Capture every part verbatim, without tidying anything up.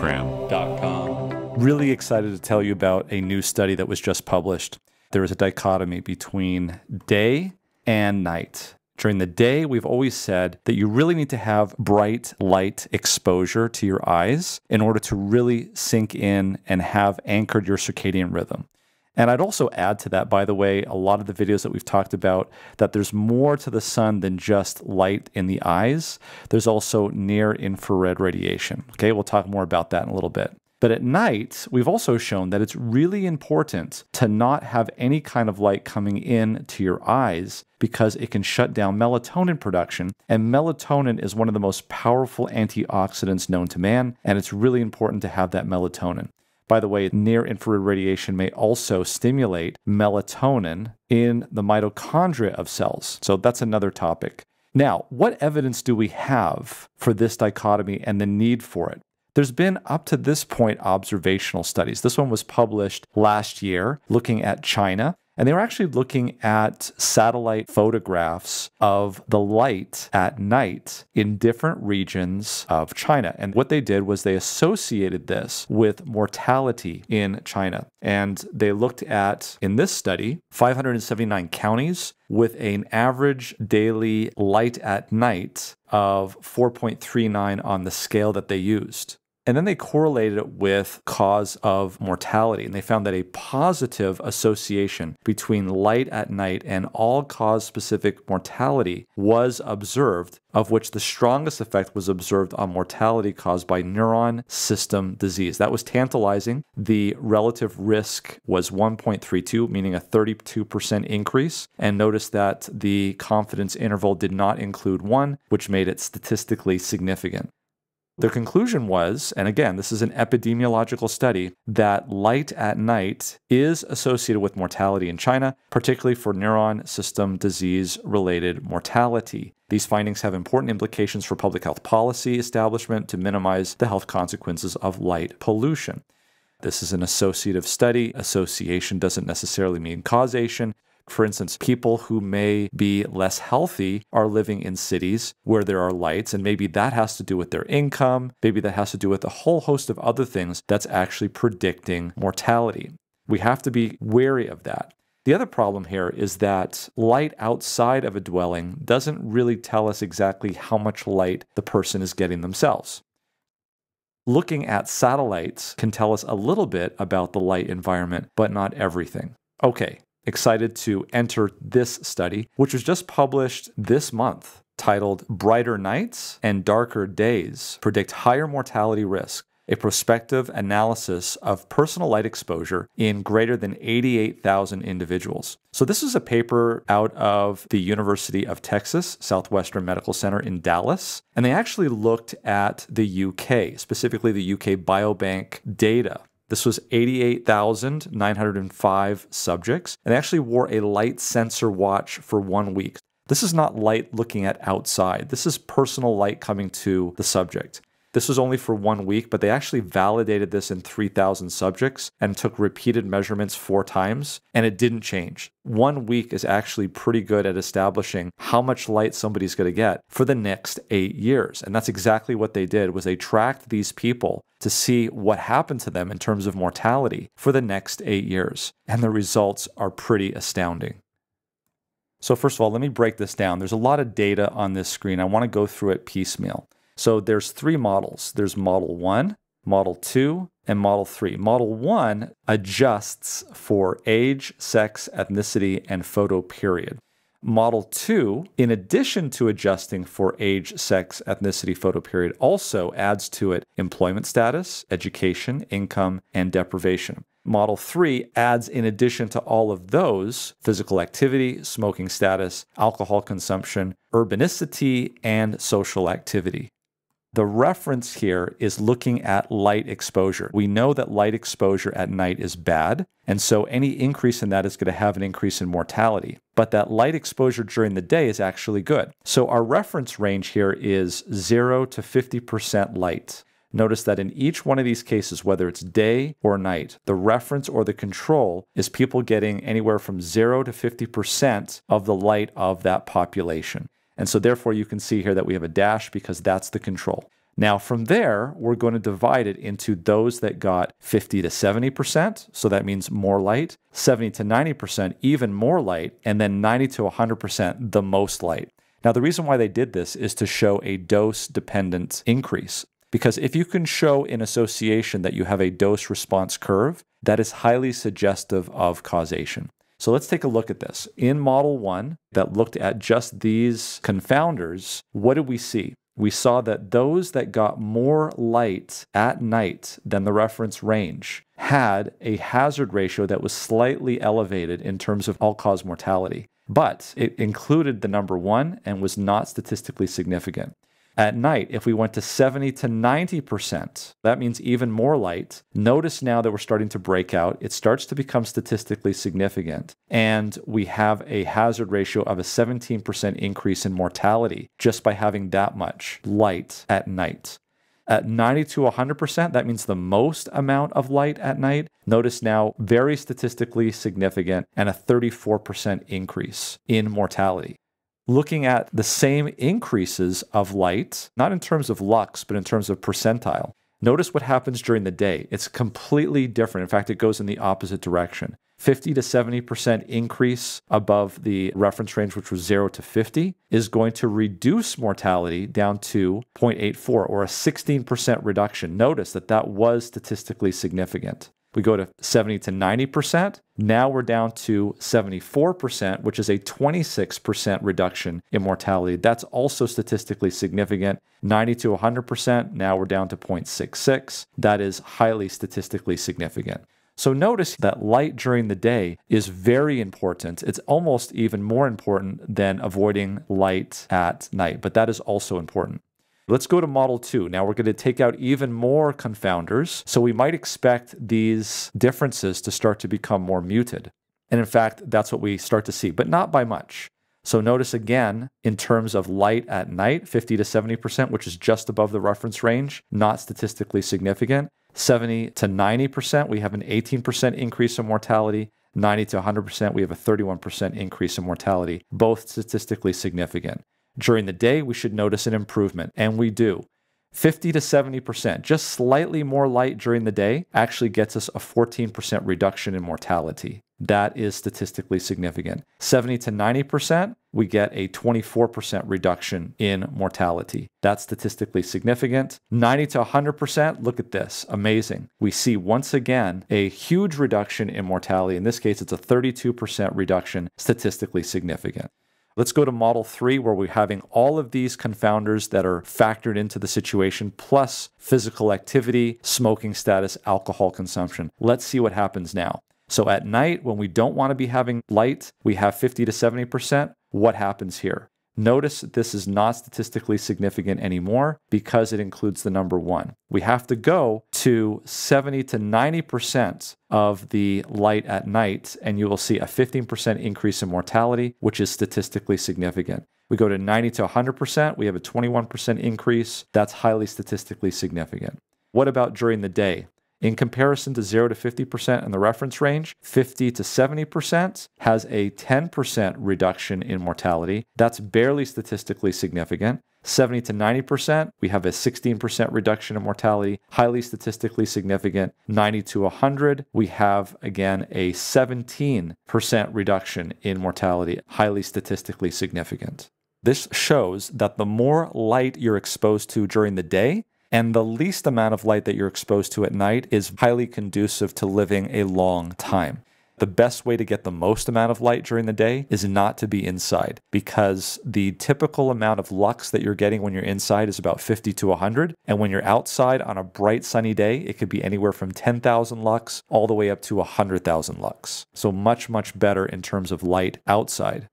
medcram dot com. Really excited to tell you about a new study that was just published. There is a dichotomy between day and night. During the day, we've always said that you really need to have bright light exposure to your eyes in order to really sink in and have anchored your circadian rhythm. And I'd also add to that, by the way, a lot of the videos that we've talked about, that there's more to the sun than just light in the eyes. There's also near-infrared radiation. Okay, we'll talk more about that in a little bit. But at night, we've also shown that it's really important to not have any kind of light coming in to your eyes because it can shut down melatonin production. And melatonin is one of the most powerful antioxidants known to man, and it's really important to have that melatonin. By the way, near-infrared radiation may also stimulate melatonin in the mitochondria of cells. So that's another topic. Now, what evidence do we have for this dichotomy and the need for it? There's been, up to this point, observational studies. This one was published last year looking at China, and they were actually looking at satellite photographs of the light at night in different regions of China. And what they did was they associated this with mortality in China. And they looked at, in this study, five hundred seventy-nine counties with an average daily light at night of four point three nine on the scale that they used. And then they correlated it with cause of mortality, and they found that a positive association between light at night and all-cause specific mortality was observed, of which the strongest effect was observed on mortality caused by neuron system disease. That was tantalizing. The relative risk was one point three two, meaning a thirty-two percent increase. And notice that the confidence interval did not include one, which made it statistically significant. Their conclusion was, and again, this is an epidemiological study, that light at night is associated with mortality in China, particularly for neuron system disease-related mortality. These findings have important implications for public health policy establishment to minimize the health consequences of light pollution. This is an associative study. Association doesn't necessarily mean causation. For instance, people who may be less healthy are living in cities where there are lights, and maybe that has to do with their income, maybe that has to do with a whole host of other things that's actually predicting mortality. We have to be wary of that. The other problem here is that light outside of a dwelling doesn't really tell us exactly how much light the person is getting themselves. Looking at satellites can tell us a little bit about the light environment, but not everything. Okay. Excited to enter this study, which was just published this month, titled Brighter Nights and Darker Days Predict Higher Mortality Risk, a prospective analysis of personal light exposure in greater than eighty-eight thousand individuals. So this is a paper out of the University of Texas Southwestern Medical Center in Dallas, and they actually looked at the U K, specifically the U K Biobank data. This was eighty-eight thousand nine hundred five subjects, and they actually wore a light sensor watch for one week. This is not light looking at outside. This is personal light coming to the subject. This was only for one week, but they actually validated this in three thousand subjects and took repeated measurements four times, and it didn't change. One week is actually pretty good at establishing how much light somebody's going to get for the next eight years. And that's exactly what they did, was they tracked these people to see what happened to them in terms of mortality for the next eight years. And the results are pretty astounding. So first of all, let me break this down. There's a lot of data on this screen. I want to go through it piecemeal. So there's three models. There's Model one, Model two, and Model three. Model one adjusts for age, sex, ethnicity, and photo period. Model two, in addition to adjusting for age, sex, ethnicity, photo period, also adds to it employment status, education, income, and deprivation. Model three adds, in addition to all of those, physical activity, smoking status, alcohol consumption, urbanicity, and social activity. The reference here is looking at light exposure. We know that light exposure at night is bad, and so any increase in that is going to have an increase in mortality. But that light exposure during the day is actually good. So our reference range here is zero to fifty percent light. Notice that in each one of these cases, whether it's day or night, the reference or the control is people getting anywhere from zero to fifty percent of the light of that population. And so therefore you can see here that we have a dash because that's the control. Now from there, we're going to divide it into those that got fifty to seventy percent, so that means more light, seventy to ninety percent, even more light, and then ninety to one hundred percent, the most light. Now the reason why they did this is to show a dose-dependent increase, because if you can show in association that you have a dose-response curve, that is highly suggestive of causation. So let's take a look at this. In Model one that looked at just these confounders, what did we see? We saw that those that got more light at night than the reference range had a hazard ratio that was slightly elevated in terms of all-cause mortality, but it included the number one and was not statistically significant. At night, if we went to seventy to ninety percent, that means even more light. Notice now that we're starting to break out. It starts to become statistically significant. And we have a hazard ratio of a seventeen percent increase in mortality just by having that much light at night. At ninety to one hundred percent, that means the most amount of light at night. Notice now, very statistically significant and a thirty-four percent increase in mortality. Looking at the same increases of light, not in terms of lux, but in terms of percentile. Notice what happens during the day. It's completely different. In fact, it goes in the opposite direction. fifty to seventy percent increase above the reference range, which was zero to fifty, is going to reduce mortality down to zero point eight four, or a sixteen percent reduction. Notice that that was statistically significant. We go to seventy to ninety percent. Now we're down to seventy-four percent, which is a twenty-six percent reduction in mortality. That's also statistically significant. ninety to one hundred percent. Now we're down to zero point six six. That is highly statistically significant. So notice that light during the day is very important. It's almost even more important than avoiding light at night, but that is also important. Let's go to Model two. Now we're going to take out even more confounders, so we might expect these differences to start to become more muted. And in fact, that's what we start to see, but not by much. So notice again, in terms of light at night, fifty to seventy percent, which is just above the reference range, not statistically significant. seventy to ninety percent, we have an eighteen percent increase in mortality. ninety to one hundred percent, we have a thirty-one percent increase in mortality, both statistically significant. During the day, we should notice an improvement, and we do. fifty to seventy percent, just slightly more light during the day, actually gets us a fourteen percent reduction in mortality. That is statistically significant. seventy to ninety percent, we get a twenty-four percent reduction in mortality. That's statistically significant. ninety to one hundred percent, look at this, amazing. We see once again a huge reduction in mortality. In this case, it's a thirty-two percent reduction, statistically significant. Let's go to Model three, where we're having all of these confounders that are factored into the situation, plus physical activity, smoking status, alcohol consumption. Let's see what happens now. So at night, when we don't want to be having light, we have fifty to seventy percent. What happens here? Notice that this is not statistically significant anymore because it includes the number one. We have to go to seventy to ninety percent of the light at night, and you will see a fifteen percent increase in mortality, which is statistically significant. We go to ninety to one hundred percent, we have a twenty-one percent increase. That's highly statistically significant. What about during the day? In comparison to zero to fifty percent in the reference range, fifty to seventy percent has a ten percent reduction in mortality. That's barely statistically significant. seventy to ninety percent, we have a sixteen percent reduction in mortality, highly statistically significant. ninety to one hundred, we have, again, a seventeen percent reduction in mortality, highly statistically significant. This shows that the more light you're exposed to during the day, and the least amount of light that you're exposed to at night, is highly conducive to living a long time. The best way to get the most amount of light during the day is not to be inside, because the typical amount of lux that you're getting when you're inside is about fifty to one hundred. And when you're outside on a bright sunny day, it could be anywhere from ten thousand lux all the way up to one hundred thousand lux. So much, much better in terms of light outside.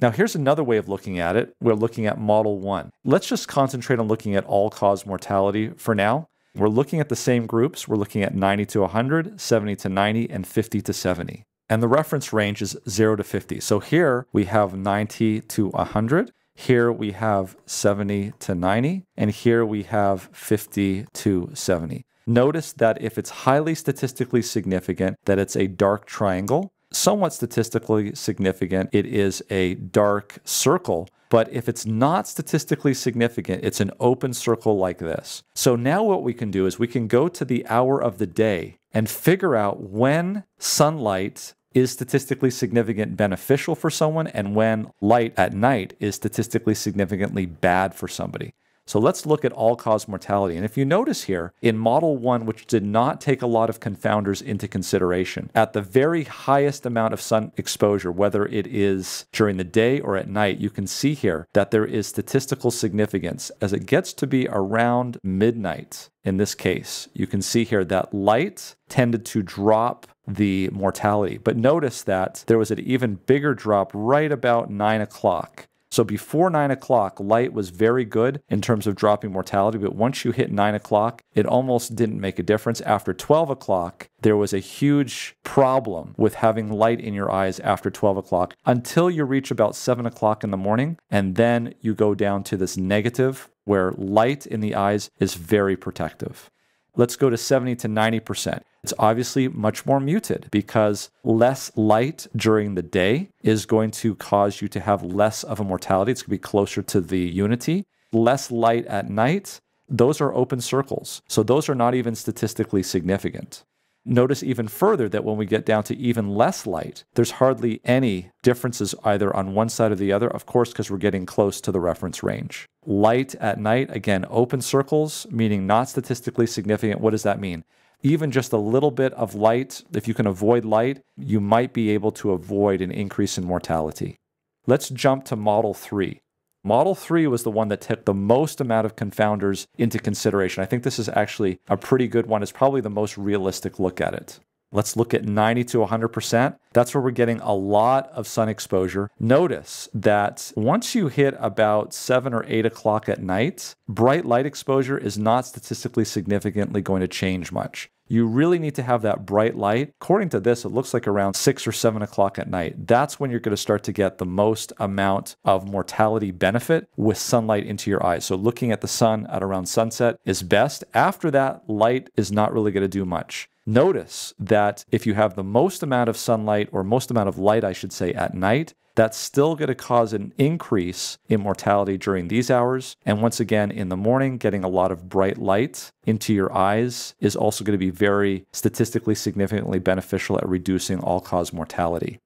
Now here's another way of looking at it. We're looking at Model one. Let's just concentrate on looking at all-cause mortality for now. We're looking at the same groups. We're looking at ninety to one hundred, seventy to ninety, and fifty to seventy. And the reference range is zero to fifty. So here we have ninety to one hundred. Here we have seventy to ninety. And here we have fifty to seventy. Notice that if it's highly statistically significant, that it's a dark triangle. Somewhat statistically significant, it is a dark circle, But if it's not statistically significant, it's an open circle like this. So now what we can do is we can go to the hour of the day and figure out when sunlight is statistically significant beneficial for someone and when light at night is statistically significantly bad for somebody. So let's look at all-cause mortality. And if you notice here, in Model one, which did not take a lot of confounders into consideration, at the very highest amount of sun exposure, whether it is during the day or at night, you can see here that there is statistical significance. As it gets to be around midnight, in this case, you can see here that light tended to drop the mortality. But notice that there was an even bigger drop right about nine o'clock. So before nine o'clock, light was very good in terms of dropping mortality, but once you hit nine o'clock, it almost didn't make a difference. After twelve o'clock, there was a huge problem with having light in your eyes after twelve o'clock until you reach about seven o'clock in the morning, and then you go down to this negative where light in the eyes is very protective. Let's go to seventy to ninety percent. It's obviously much more muted because less light during the day is going to cause you to have less of a mortality. It's going to be closer to the unity. Less light at night, those are open circles. So those are not even statistically significant. Notice even further that when we get down to even less light, there's hardly any differences either on one side or the other, of course, because we're getting close to the reference range. Light at night, again, open circles, meaning not statistically significant. What does that mean? Even just a little bit of light, if you can avoid light, you might be able to avoid an increase in mortality. Let's jump to Model three. Model three was the one that took the most amount of confounders into consideration. I think this is actually a pretty good one. It's probably the most realistic look at it. Let's look at ninety to one hundred percent. That's where we're getting a lot of sun exposure. Notice that once you hit about seven or eight o'clock at night, bright light exposure is not statistically significantly going to change much. You really need to have that bright light. According to this, it looks like around six or seven o'clock at night. That's when you're going to start to get the most amount of mortality benefit with sunlight into your eyes. So looking at the sun at around sunset is best. After that, light is not really going to do much. Notice that if you have the most amount of sunlight, or most amount of light, I should say, at night, that's still going to cause an increase in mortality during these hours. And once again, in the morning, getting a lot of bright light into your eyes is also going to be very statistically significantly beneficial at reducing all-cause mortality.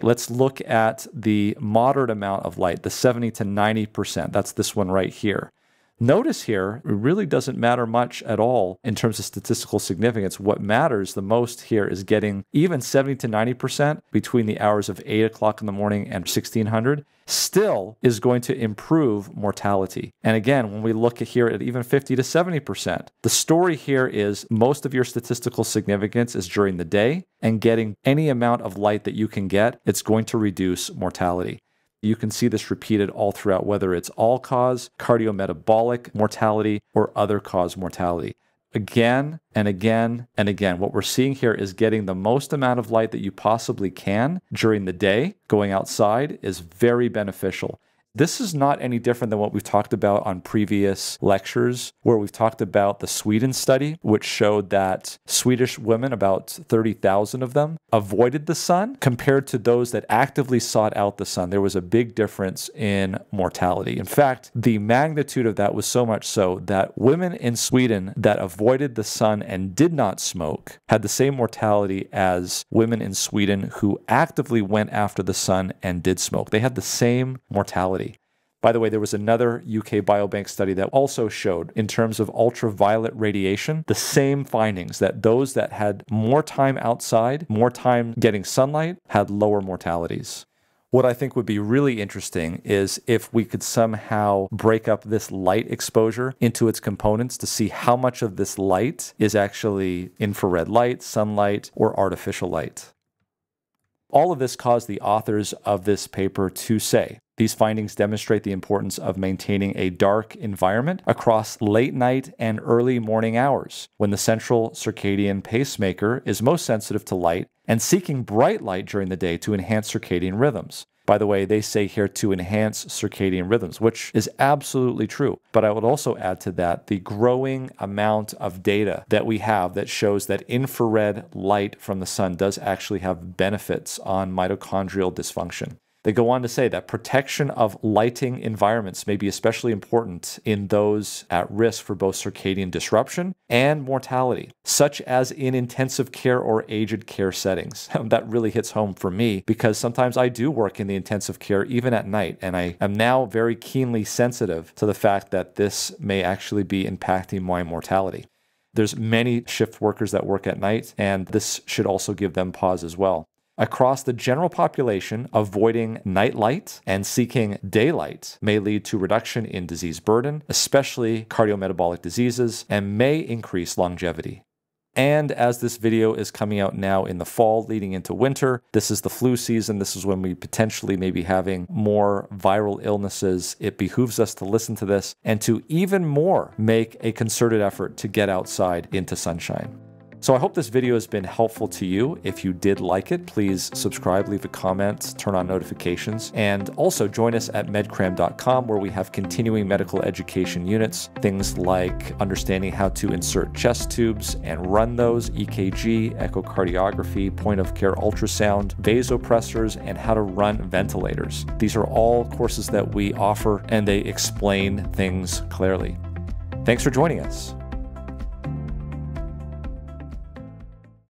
Let's look at the moderate amount of light, the seventy to ninety percent. That's this one right here. Notice here, it really doesn't matter much at all in terms of statistical significance. What matters the most here is getting even seventy to ninety percent between the hours of eight o'clock in the morning and sixteen hundred still is going to improve mortality. And again, when we look at here at even fifty to seventy percent, the story here is most of your statistical significance is during the day, and getting any amount of light that you can get, it's going to reduce mortality. You can see this repeated all throughout, whether it's all-cause, cardiometabolic mortality, or other-cause mortality. Again and again and again, what we're seeing here is getting the most amount of light that you possibly can during the day. Going outside is very beneficial. This is not any different than what we've talked about on previous lectures, where we've talked about the Sweden study, which showed that Swedish women, about thirty thousand of them, avoided the sun compared to those that actively sought out the sun. There was a big difference in mortality. In fact, the magnitude of that was so much so that women in Sweden that avoided the sun and did not smoke had the same mortality as women in Sweden who actively went after the sun and did smoke. They had the same mortality. By the way, there was another U K Biobank study that also showed, in terms of ultraviolet radiation, the same findings, that those that had more time outside, more time getting sunlight, had lower mortalities. What I think would be really interesting is if we could somehow break up this light exposure into its components to see how much of this light is actually infrared light, sunlight, or artificial light. All of this caused the authors of this paper to say, these findings demonstrate the importance of maintaining a dark environment across late night and early morning hours, when the central circadian pacemaker is most sensitive to light, and seeking bright light during the day to enhance circadian rhythms. By the way, they say here to enhance circadian rhythms, which is absolutely true. But I would also add to that the growing amount of data that we have that shows that infrared light from the sun does actually have benefits on mitochondrial dysfunction. They go on to say that protection of lighting environments may be especially important in those at risk for both circadian disruption and mortality, such as in intensive care or aged care settings. That really hits home for me because sometimes I do work in the intensive care even at night, and I am now very keenly sensitive to the fact that this may actually be impacting my mortality. There's many shift workers that work at night, and this should also give them pause as well. Across the general population, avoiding night light and seeking daylight may lead to reduction in disease burden, especially cardiometabolic diseases, and may increase longevity. And as this video is coming out now in the fall leading into winter, this is the flu season. This is when we potentially may be having more viral illnesses. It behooves us to listen to this and to even more make a concerted effort to get outside into sunshine. So I hope this video has been helpful to you. If you did like it, please subscribe, leave a comment, turn on notifications, and also join us at medcram dot com, where we have continuing medical education units, things like understanding how to insert chest tubes and run those, E K G, echocardiography, point of care ultrasound, vasopressors, and how to run ventilators. These are all courses that we offer, and they explain things clearly. Thanks for joining us.